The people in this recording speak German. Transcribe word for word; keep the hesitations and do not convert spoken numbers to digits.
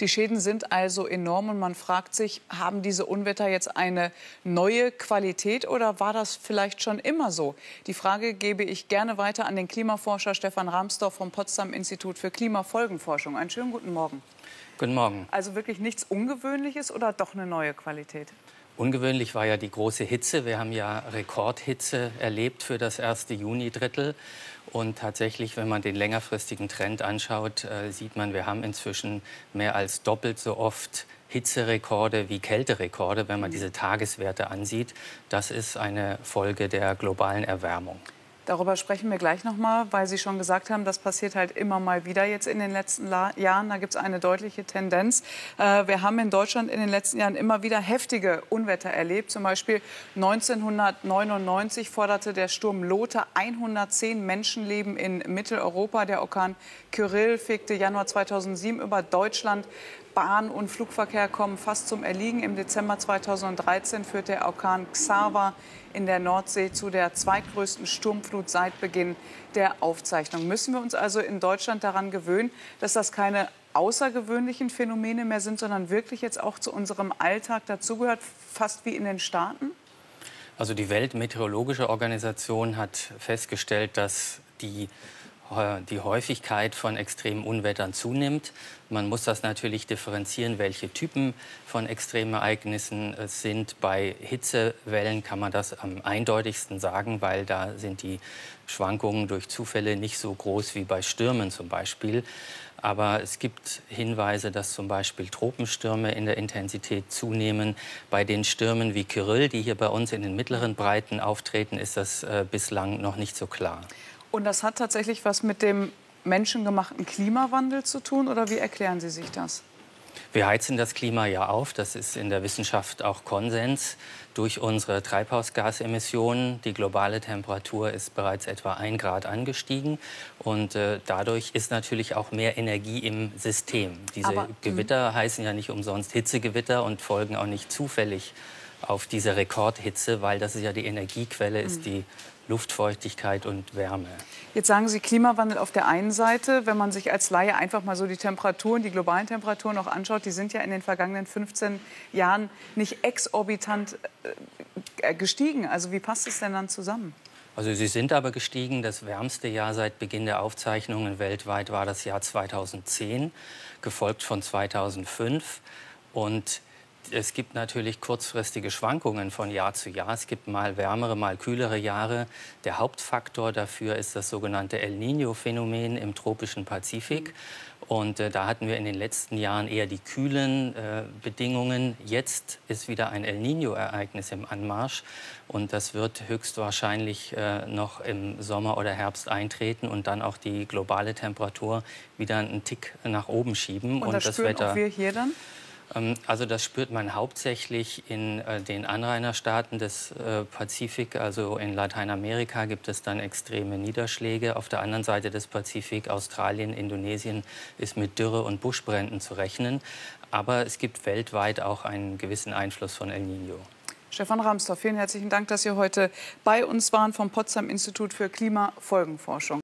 Die Schäden sind also enorm und man fragt sich, haben diese Unwetter jetzt eine neue Qualität oder war das vielleicht schon immer so? Die Frage gebe ich gerne weiter an den Klimaforscher Stefan Rahmstorf vom Potsdam-Institut für Klimafolgenforschung. Einen schönen guten Morgen. Guten Morgen. Also wirklich nichts Ungewöhnliches oder doch eine neue Qualität? Ungewöhnlich war ja die große Hitze. Wir haben ja Rekordhitze erlebt für das erste Junidrittel. Und tatsächlich, wenn man den längerfristigen Trend anschaut, äh, sieht man, wir haben inzwischen mehr als doppelt so oft Hitzerekorde wie Kälterekorde, wenn man diese Tageswerte ansieht. Das ist eine Folge der globalen Erwärmung. Darüber sprechen wir gleich noch mal, weil Sie schon gesagt haben, das passiert halt immer mal wieder jetzt in den letzten La- Jahren. Da gibt es eine deutliche Tendenz. Äh, wir haben in Deutschland in den letzten Jahren immer wieder heftige Unwetter erlebt. Zum Beispiel neunzehnhundertneunundneunzig forderte der Sturm Lothar hundertzehn Menschenleben in Mitteleuropa. Der Orkan Kyrill fegte Januar zweitausendsieben über Deutschland. Bahn- und Flugverkehr kommen fast zum Erliegen. Im Dezember zweitausenddreizehn führt der Orkan Xaver in der Nordsee zu der zweitgrößten Sturmflut seit Beginn der Aufzeichnung. Müssen wir uns also in Deutschland daran gewöhnen, dass das keine außergewöhnlichen Phänomene mehr sind, sondern wirklich jetzt auch zu unserem Alltag dazugehört, fast wie in den Staaten? Also die Weltmeteorologische Organisation hat festgestellt, dass die die Häufigkeit von extremen Unwettern zunimmt. Man muss das natürlich differenzieren, welche Typen von Extremereignissen es sind. Bei Hitzewellen kann man das am eindeutigsten sagen, weil da sind die Schwankungen durch Zufälle nicht so groß wie bei Stürmen zum Beispiel. Aber es gibt Hinweise, dass zum Beispiel Tropenstürme in der Intensität zunehmen. Bei den Stürmen wie Kyrill, die hier bei uns in den mittleren Breiten auftreten, ist das äh, bislang noch nicht so klar. Und das hat tatsächlich was mit dem menschengemachten Klimawandel zu tun, oder wie erklären Sie sich das? Wir heizen das Klima ja auf, das ist in der Wissenschaft auch Konsens, durch unsere Treibhausgasemissionen. Die globale Temperatur ist bereits etwa ein Grad angestiegen und äh, dadurch ist natürlich auch mehr Energie im System. Diese Aber, Gewitter heißen ja nicht umsonst Hitzegewitter und folgen auch nicht zufällig auf diese Rekordhitze, weil das ist ja die Energiequelle, ist die Luftfeuchtigkeit und Wärme. Jetzt sagen Sie Klimawandel auf der einen Seite. Wenn man sich als Laie einfach mal so die Temperaturen, die globalen Temperaturen noch anschaut, die sind ja in den vergangenen fünfzehn Jahren nicht exorbitant äh, gestiegen. Also wie passt es denn dann zusammen? Also sie sind aber gestiegen. Das wärmste Jahr seit Beginn der Aufzeichnungen weltweit war das Jahr zweitausendzehn, gefolgt von zweitausendfünf. Und es gibt natürlich kurzfristige Schwankungen von Jahr zu Jahr. Es gibt mal wärmere, mal kühlere Jahre. Der Hauptfaktor dafür ist das sogenannte El Niño-Phänomen im tropischen Pazifik. Und äh, da hatten wir in den letzten Jahren eher die kühlen äh, Bedingungen. Jetzt ist wieder ein El Niño-Ereignis im Anmarsch. Und das wird höchstwahrscheinlich äh, noch im Sommer oder Herbst eintreten und dann auch die globale Temperatur wieder einen Tick nach oben schieben. Und, und das, das spüren Wetter, auch wir hier dann? Also das spürt man hauptsächlich in den Anrainerstaaten des Pazifik, also in Lateinamerika gibt es dann extreme Niederschläge. Auf der anderen Seite des Pazifik, Australien, Indonesien, ist mit Dürre und Buschbränden zu rechnen. Aber es gibt weltweit auch einen gewissen Einfluss von El Niño. Stefan Rahmstorf, vielen herzlichen Dank, dass Sie heute bei uns waren vom Potsdam-Institut für Klimafolgenforschung.